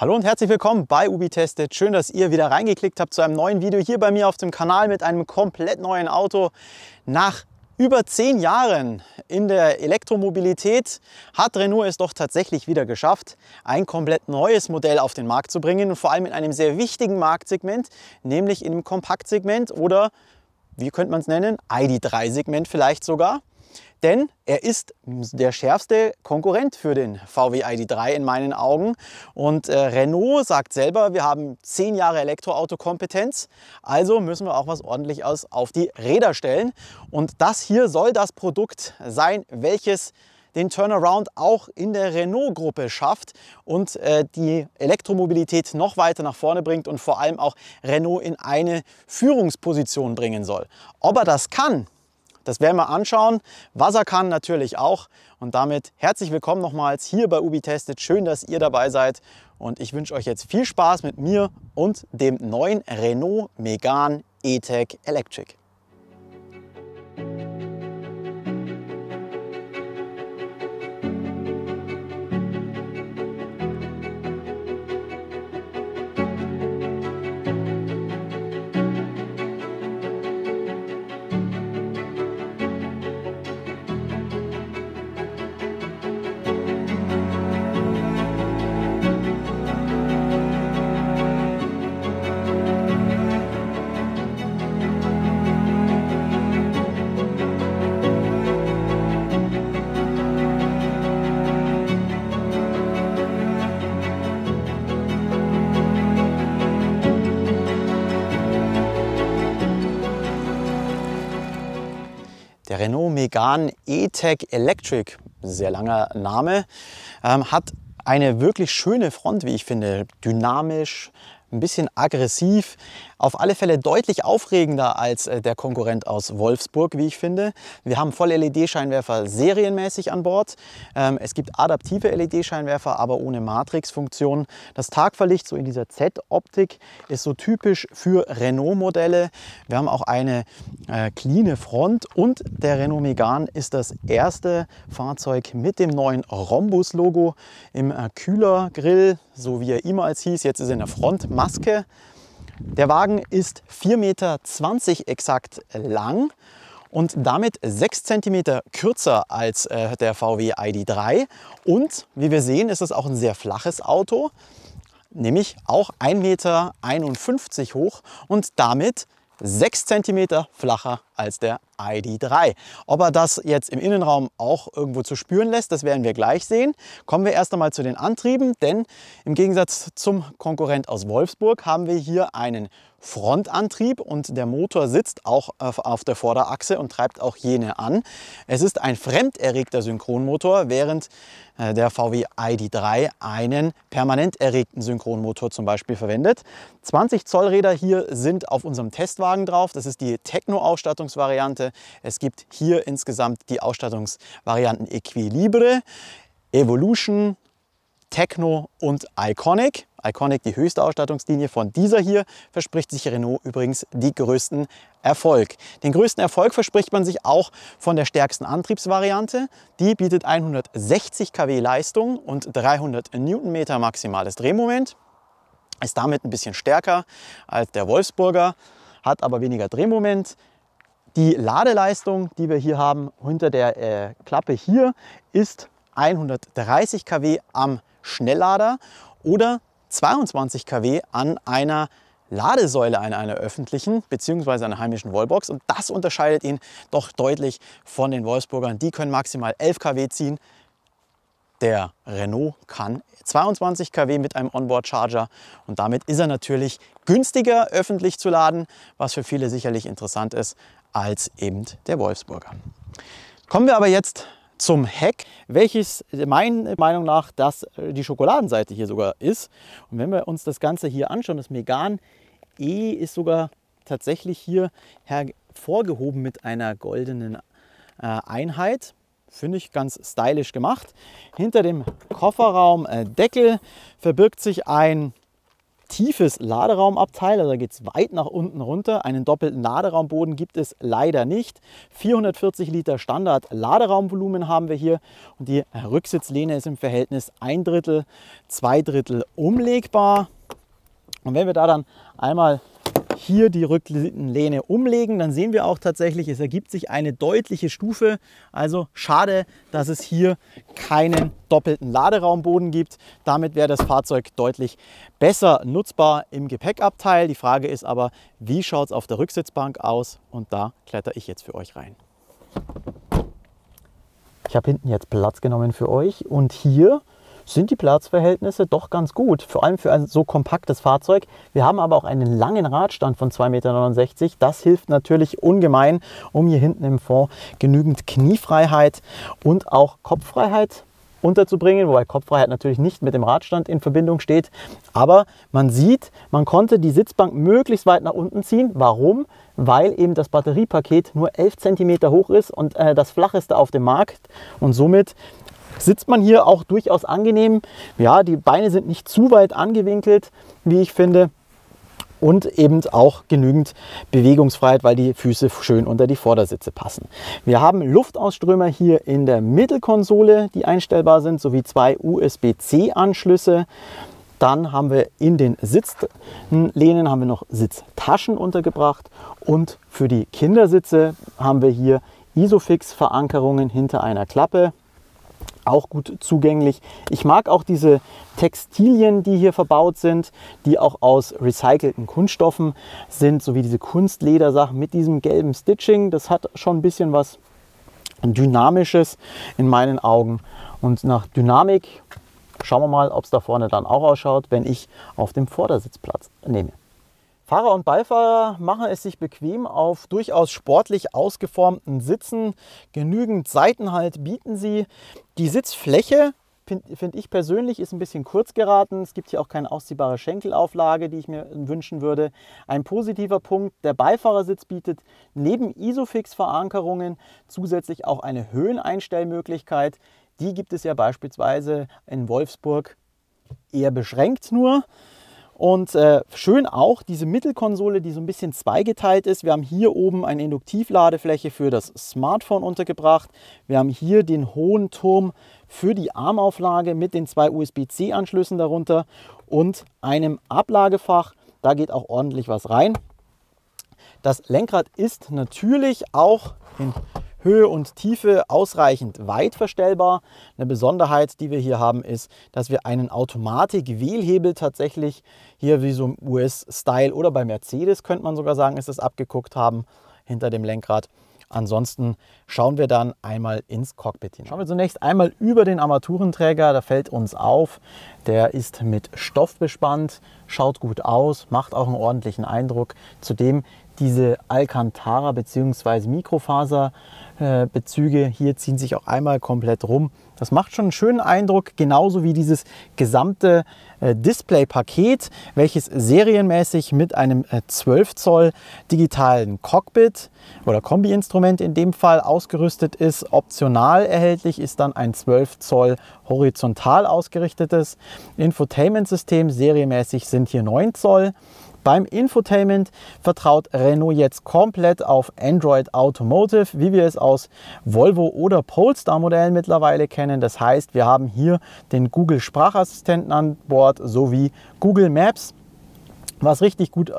Hallo und herzlich willkommen bei Ubi-Tested. Schön, dass ihr wieder reingeklickt habt zu einem neuen Video hier bei mir auf dem Kanal mit einem komplett neuen Auto. Nach über 10 Jahren in der Elektromobilität hat Renault es doch tatsächlich wieder geschafft, ein komplett neues Modell auf den Markt zu bringen und vor allem in einem sehr wichtigen Marktsegment, nämlich in dem Kompaktsegment oder, wie könnte man es nennen, ID.3-Segment vielleicht sogar. Denn er ist der schärfste Konkurrent für den VW ID.3 in meinen Augen. Und Renault sagt selber, wir haben 10 Jahre Elektroauto-Kompetenz, also müssen wir auch was Ordentliches auf die Räder stellen. Und das hier soll das Produkt sein, welches den Turnaround auch in der Renault-Gruppe schafft und die Elektromobilität noch weiter nach vorne bringt und vor allem auch Renault in eine Führungsposition bringen soll. Ob er das kann? Das werden wir anschauen. Was er kann natürlich auch. Und damit herzlich willkommen nochmals hier bei Ubi-Tested. Schön, dass ihr dabei seid. Und ich wünsche euch jetzt viel Spaß mit mir und dem neuen Renault Megane E-Tech Electric. Der Renault Megane E-Tech Electric, sehr langer Name, hat eine wirklich schöne Front, wie ich finde, dynamisch, ein bisschen aggressiv, auf alle Fälle deutlich aufregender als der Konkurrent aus Wolfsburg, wie ich finde. Wir haben Voll-LED-Scheinwerfer serienmäßig an Bord. Es gibt adaptive LED-Scheinwerfer, aber ohne Matrix-Funktion. Das Tagfahrlicht, so in dieser Z-Optik, ist so typisch für Renault-Modelle. Wir haben auch eine cleane Front und der Renault Megane ist das erste Fahrzeug mit dem neuen Rhombus-Logo im Kühlergrill, so wie er ehemals hieß. Jetzt ist er in der Front. Maske. Der Wagen ist 4,20 Meter exakt lang und damit 6 cm kürzer als der VW ID.3 und wie wir sehen, ist es auch ein sehr flaches Auto, nämlich auch 1,51 Meter hoch und damit 6 cm flacher als der ID.3. Ob er das jetzt im Innenraum auch irgendwo zu spüren lässt, das werden wir gleich sehen. Kommen wir erst einmal zu den Antrieben, denn im Gegensatz zum Konkurrent aus Wolfsburg haben wir hier einen Frontantrieb und der Motor sitzt auch auf der Vorderachse und treibt auch jene an. Es ist ein fremderregter Synchronmotor, während der VW ID.3 einen permanent erregten Synchronmotor zum Beispiel verwendet. 20 Zoll Räder hier sind auf unserem Testwagen drauf. Das ist die Techno-Ausstattungsvariante. Es gibt hier insgesamt die Ausstattungsvarianten Equilibre, Evolution, Techno und Iconic. Iconic, die höchste Ausstattungslinie von dieser hier, verspricht sich Renault übrigens den größten Erfolg. Den größten Erfolg verspricht man sich auch von der stärksten Antriebsvariante. Die bietet 160 kW Leistung und 300 Newtonmeter maximales Drehmoment. Ist damit ein bisschen stärker als der Wolfsburger, hat aber weniger Drehmoment. Die Ladeleistung, die wir hier haben, hinter der Klappe hier, ist 130 kW am Schnelllader oder 22 kW an einer Ladesäule, an einer öffentlichen bzw. einer heimischen Wallbox. Und das unterscheidet ihn doch deutlich von den Wolfsburgern. Die können maximal 11 kW ziehen. Der Renault kann 22 kW mit einem Onboard-Charger und damit ist er natürlich günstiger öffentlich zu laden, was für viele sicherlich interessant ist, als eben der Wolfsburger. Kommen wir aber jetzt zum Heck, welches meiner Meinung nach die Schokoladenseite hier sogar ist. Und wenn wir uns das Ganze hier anschauen, das Megane E ist sogar tatsächlich hier hervorgehoben mit einer goldenen Einheit. Finde ich ganz stylisch gemacht. Hinter dem Kofferraumdeckel verbirgt sich ein tiefes Laderaumabteil, also da geht es weit nach unten runter. Einen doppelten Laderaumboden gibt es leider nicht. 440 Liter Standard Laderaumvolumen haben wir hier und die Rücksitzlehne ist im Verhältnis 1/3, 2/3 umlegbar. Und wenn wir da dann einmal hier die Rücklehne umlegen, dann sehen wir auch tatsächlich, es ergibt sich eine deutliche Stufe. Also schade, dass es hier keinen doppelten Laderaumboden gibt. Damit wäre das Fahrzeug deutlich besser nutzbar im Gepäckabteil. Die Frage ist aber, wie schaut es auf der Rücksitzbank aus? Und da kletter ich jetzt für euch rein. Ich habe hinten jetzt Platz genommen für euch und hier sind die Platzverhältnisse doch ganz gut, vor allem für ein so kompaktes Fahrzeug. Wir haben aber auch einen langen Radstand von 2,69 Meter. Das hilft natürlich ungemein, um hier hinten im Fond genügend Kniefreiheit und auch Kopffreiheit unterzubringen, wobei Kopffreiheit natürlich nicht mit dem Radstand in Verbindung steht. Aber man sieht, man konnte die Sitzbank möglichst weit nach unten ziehen. Warum? Weil eben das Batteriepaket nur 11 cm hoch ist und das flacheste auf dem Markt und somit sitzt man hier auch durchaus angenehm. Ja, die Beine sind nicht zu weit angewinkelt, wie ich finde. Und eben auch genügend Bewegungsfreiheit, weil die Füße schön unter die Vordersitze passen. Wir haben Luftausströmer hier in der Mittelkonsole, die einstellbar sind, sowie 2 USB-C-Anschlüsse. Dann haben wir in den Sitzlehnen haben wir noch Sitztaschen untergebracht. Und für die Kindersitze haben wir hier Isofix-Verankerungen hinter einer Klappe. Auch gut zugänglich. Ich mag auch diese Textilien, die hier verbaut sind, die auch aus recycelten Kunststoffen sind, sowie diese Kunstledersachen mit diesem gelben Stitching. Das hat schon ein bisschen was Dynamisches in meinen Augen. Und nach Dynamik schauen wir mal, ob es da vorne dann auch ausschaut, wenn ich auf dem Vordersitzplatz nehme. Fahrer und Beifahrer machen es sich bequem auf durchaus sportlich ausgeformten Sitzen. Genügend Seitenhalt bieten sie. Die Sitzfläche, finde ich persönlich, ist ein bisschen kurz geraten. Es gibt hier auch keine ausziehbare Schenkelauflage, die ich mir wünschen würde. Ein positiver Punkt, der Beifahrersitz bietet neben Isofix-Verankerungen zusätzlich auch eine Höheneinstellmöglichkeit. Die gibt es ja beispielsweise in Wolfsburg eher beschränkt nur. Und schön auch diese Mittelkonsole, die so ein bisschen zweigeteilt ist. Wir haben hier oben eine Induktivladefläche für das Smartphone untergebracht. Wir haben hier den hohen Turm für die Armauflage mit den 2 USB-C-Anschlüssen darunter und einem Ablagefach. Da geht auch ordentlich was rein. Das Lenkrad ist natürlich auch in Höhe und Tiefe ausreichend weit verstellbar. Eine Besonderheit, die wir hier haben, ist, dass wir einen Automatik-Wählhebel tatsächlich hier wie so im US-Style oder bei Mercedes, könnte man sogar sagen, ist das abgeguckt haben hinter dem Lenkrad. Ansonsten schauen wir dann einmal ins Cockpit hin. Schauen wir zunächst einmal über den Armaturenträger, da fällt uns auf, der ist mit Stoff bespannt, schaut gut aus, macht auch einen ordentlichen Eindruck. Zudem diese Alcantara bzw. Mikrofaserbezüge hier ziehen sich auch einmal komplett rum. Das macht schon einen schönen Eindruck, genauso wie dieses gesamte Displaypaket, welches serienmäßig mit einem 12 Zoll digitalen Cockpit oder Kombiinstrument in dem Fall ausgerüstet ist. Optional erhältlich ist dann ein 12 Zoll horizontal ausgerichtetes Infotainment-System. Serienmäßig sind hier 9 Zoll. Beim Infotainment vertraut Renault jetzt komplett auf Android Automotive, wie wir es aus Volvo oder Polestar Modellen mittlerweile kennen. Das heißt, wir haben hier den Google Sprachassistenten an Bord sowie Google Maps, was richtig gut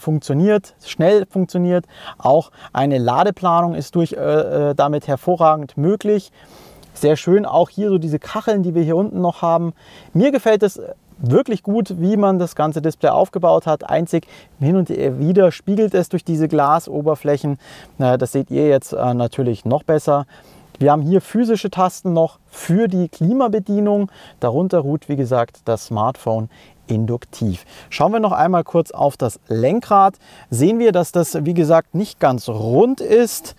funktioniert, schnell funktioniert. Auch eine Ladeplanung ist damit hervorragend möglich. Sehr schön auch hier so diese Kacheln, die wir hier unten noch haben. Mir gefällt es wirklich gut, wie man das ganze Display aufgebaut hat. Einzig hin und wieder spiegelt es durch diese Glasoberflächen. Das seht ihr jetzt natürlich noch besser. Wir haben hier physische Tasten noch für die Klimabedienung. Darunter ruht, wie gesagt, das Smartphone induktiv. Schauen wir noch einmal kurz auf das Lenkrad. Sehen wir, dass das, wie gesagt, nicht ganz rund ist.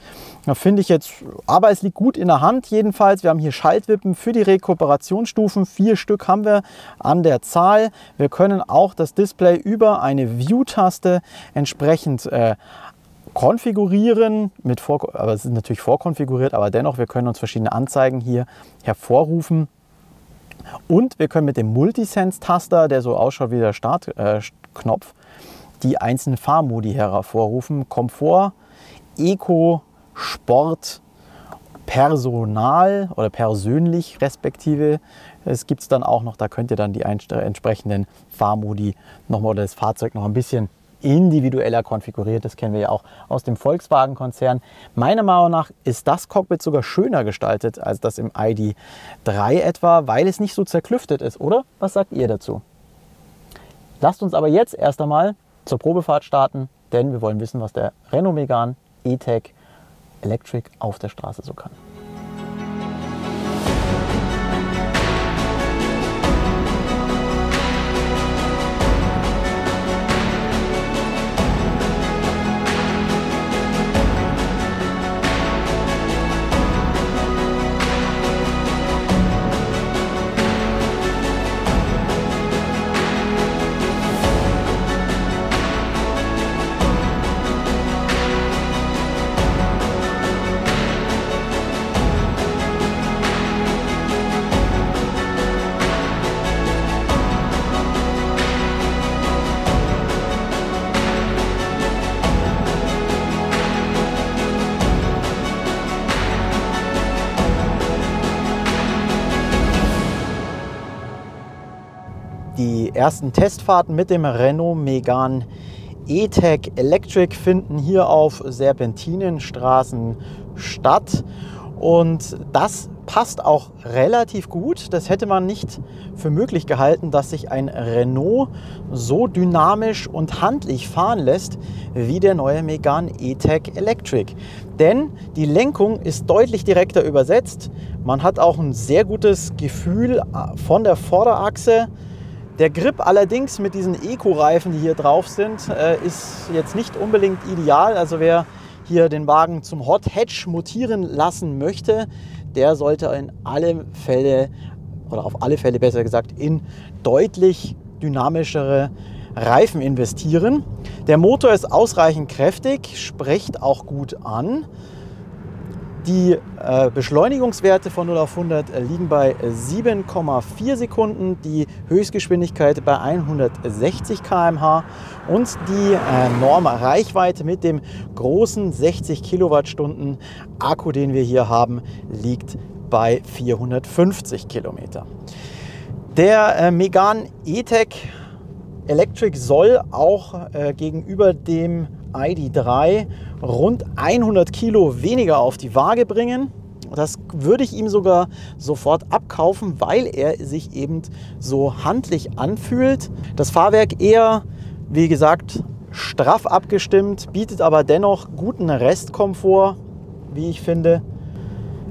Da finde ich jetzt, aber es liegt gut in der Hand jedenfalls. Wir haben hier Schaltwippen für die Rekuperationsstufen. 4 Stück haben wir an der Zahl. Wir können auch das Display über eine View-Taste entsprechend konfigurieren. Aber es ist natürlich vorkonfiguriert, aber dennoch, wir können uns verschiedene Anzeigen hier hervorrufen. Und wir können mit dem Multisense-Taster, der so ausschaut wie der Startknopf, die einzelnen Fahrmodi hervorrufen. Komfort, Eco, Sport, Personal oder persönlich respektive. Es gibt es dann auch noch, da könnt ihr dann die entsprechenden Fahrmodi nochmal oder das Fahrzeug noch ein bisschen individueller konfiguriert. Das kennen wir ja auch aus dem Volkswagen-Konzern. Meiner Meinung nach ist das Cockpit sogar schöner gestaltet als das im ID.3 etwa, weil es nicht so zerklüftet ist, oder? Was sagt ihr dazu? Lasst uns aber jetzt erst einmal zur Probefahrt starten, denn wir wollen wissen, was der Renault Megane E-Tech Electric auf der Straße so kann. Die ersten Testfahrten mit dem Renault Megane E-Tech Electric finden hier auf Serpentinenstraßen statt und das passt auch relativ gut. Das hätte man nicht für möglich gehalten, dass sich ein Renault so dynamisch und handlich fahren lässt wie der neue Megane E-Tech Electric. Denn die Lenkung ist deutlich direkter übersetzt. Man hat auch ein sehr gutes Gefühl von der Vorderachse. Der Grip allerdings mit diesen Eco-Reifen, die hier drauf sind, ist jetzt nicht unbedingt ideal. Also wer hier den Wagen zum Hot Hatch mutieren lassen möchte, der sollte in alle Fälle, oder auf alle Fälle besser gesagt, in deutlich dynamischere Reifen investieren. Der Motor ist ausreichend kräftig, spricht auch gut an. Die Beschleunigungswerte von 0 auf 100 liegen bei 7,4 Sekunden, die Höchstgeschwindigkeit bei 160 km/h und die Normreichweite mit dem großen 60 Kilowattstunden Akku, den wir hier haben, liegt bei 450 Kilometer. Der Megane E-Tech Electric soll auch gegenüber dem ID.3 rund 100 Kilo weniger auf die Waage bringen. Das würde ich ihm sogar sofort abkaufen, weil er sich eben so handlich anfühlt. Das Fahrwerk eher, wie gesagt, straff abgestimmt, bietet aber dennoch guten Restkomfort, wie ich finde.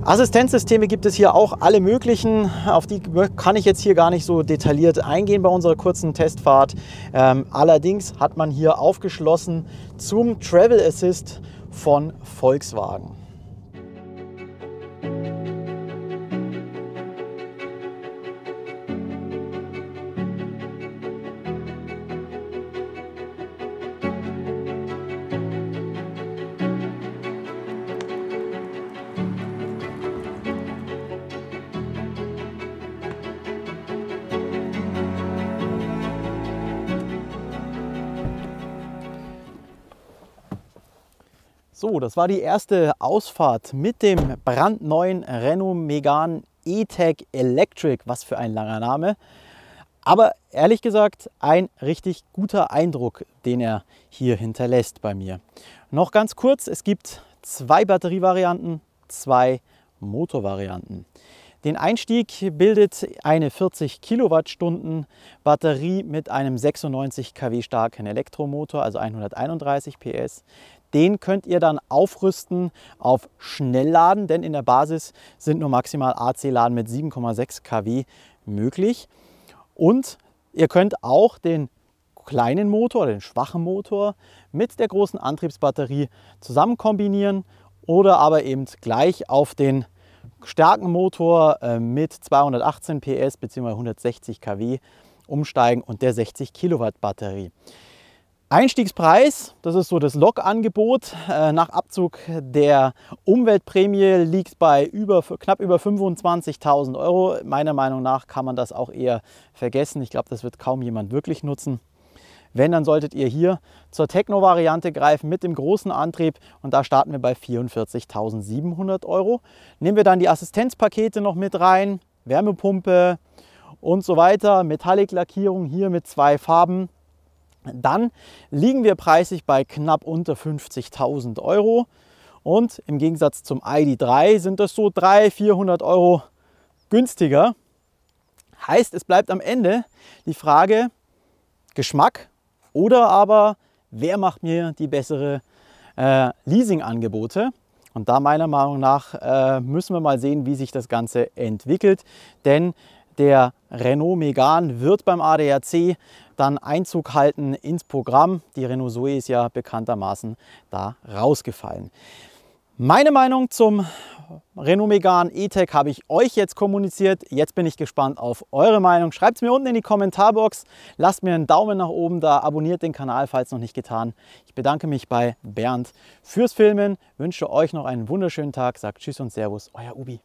Assistenzsysteme gibt es hier auch alle möglichen, auf die kann ich jetzt hier gar nicht so detailliert eingehen bei unserer kurzen Testfahrt. Allerdings hat man hier aufgeschlossen zum Travel Assist von Volkswagen. So, das war die erste Ausfahrt mit dem brandneuen Renault Megane E-Tech Electric. Was für ein langer Name. Aber ehrlich gesagt, ein richtig guter Eindruck, den er hier hinterlässt bei mir. Noch ganz kurz, es gibt zwei Batterievarianten, zwei Motorvarianten. Den Einstieg bildet eine 40 Kilowattstunden Batterie mit einem 96 kW starken Elektromotor, also 131 PS. Den könnt ihr dann aufrüsten auf Schnellladen, denn in der Basis sind nur maximal AC-Laden mit 7,6 kW möglich. Und ihr könnt auch den kleinen Motor, den schwachen Motor, mit der großen Antriebsbatterie zusammen kombinieren oder aber eben gleich auf den starken Motor mit 218 PS bzw. 160 kW umsteigen und der 60 Kilowatt Batterie. Einstiegspreis, das ist so das Lok-Angebot, nach Abzug der Umweltprämie liegt bei knapp über 25.000 Euro. Meiner Meinung nach kann man das auch eher vergessen. Ich glaube, das wird kaum jemand wirklich nutzen. Wenn, dann solltet ihr hier zur Techno-Variante greifen mit dem großen Antrieb und da starten wir bei 44.700 Euro. Nehmen wir dann die Assistenzpakete noch mit rein, Wärmepumpe und so weiter, Metallic-Lackierung hier mit zwei Farben. Dann liegen wir preislich bei knapp unter 50.000 Euro und im Gegensatz zum ID.3 sind das so 300-400 Euro günstiger. Heißt, es bleibt am Ende die Frage Geschmack oder aber wer macht mir die besseren Leasing-Angebote? Und da meiner Meinung nach müssen wir mal sehen, wie sich das Ganze entwickelt, denn der Renault Megane wird beim ADAC dann Einzug halten ins Programm. Die Renault Zoe ist ja bekanntermaßen da rausgefallen. Meine Meinung zum Renault Megane E-Tech habe ich euch jetzt kommuniziert. Jetzt bin ich gespannt auf eure Meinung. Schreibt es mir unten in die Kommentarbox. Lasst mir einen Daumen nach oben da. Abonniert den Kanal, falls noch nicht getan. Ich bedanke mich bei Bernd fürs Filmen. Wünsche euch noch einen wunderschönen Tag. Sagt Tschüss und Servus, euer Ubi.